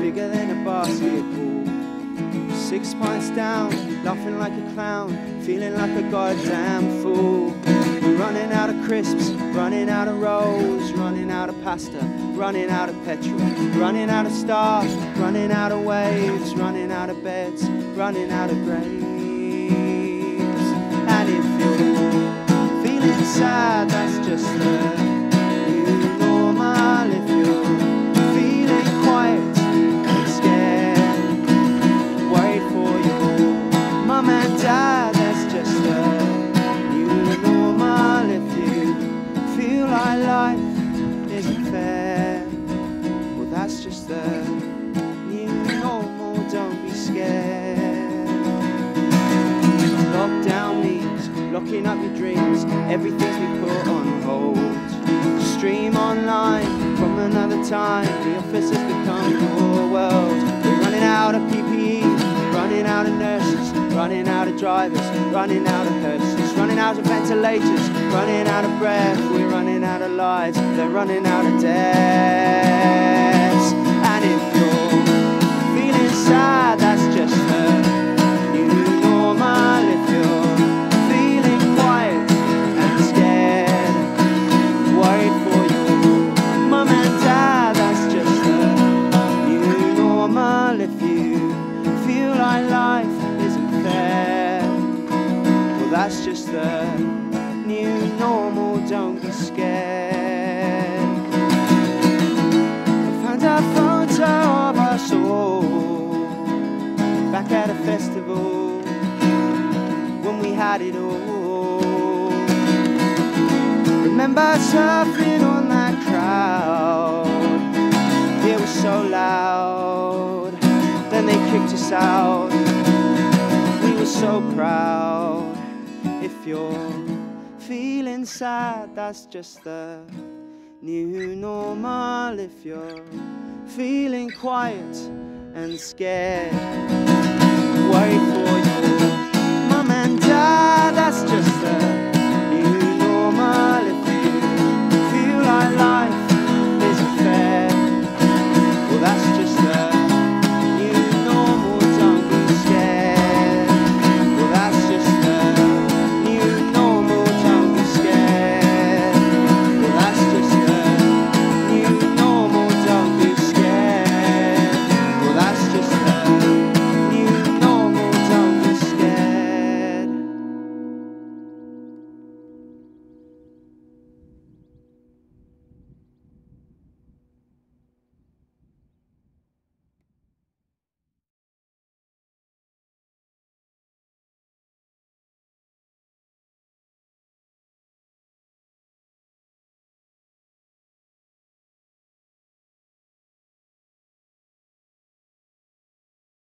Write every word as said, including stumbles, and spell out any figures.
bigger than a basketball. Six pints down, laughing like a clown, feeling like a goddamn fool. We're running out of crisps, running out of rolls, running out of pasta, running out of petrol, running out of stars, running out of waves, running out of beds, running out of graves. And if you're feeling sad, that's just the new normal. If you're feeling quiet and scared, wait for your mum and dad, that's just the life isn't fair. Well, that's just the new normal, don't be scared. Lockdown means locking up your dreams, everything's been put on hold. Stream online from another time, the office has become your world. We're running out of P P E, running out of nurses, running out of drivers, running out of hearses, running out of ventilators, running out of breath. We're running out of lives, they're running out of deaths. And if you're feeling sad, that's just the new normal. If you're feeling quiet and scared, worried for your mum and dad, that's just the new normal. If you feel like life fair. Well, that's just the new normal, don't be scared. I found a photo of us all back at a festival when we had it all. Remember surfing on that crowd, it was so loud, then they kicked us out. So proud. If you're feeling sad, that's just the new normal. If you're feeling quiet and scared,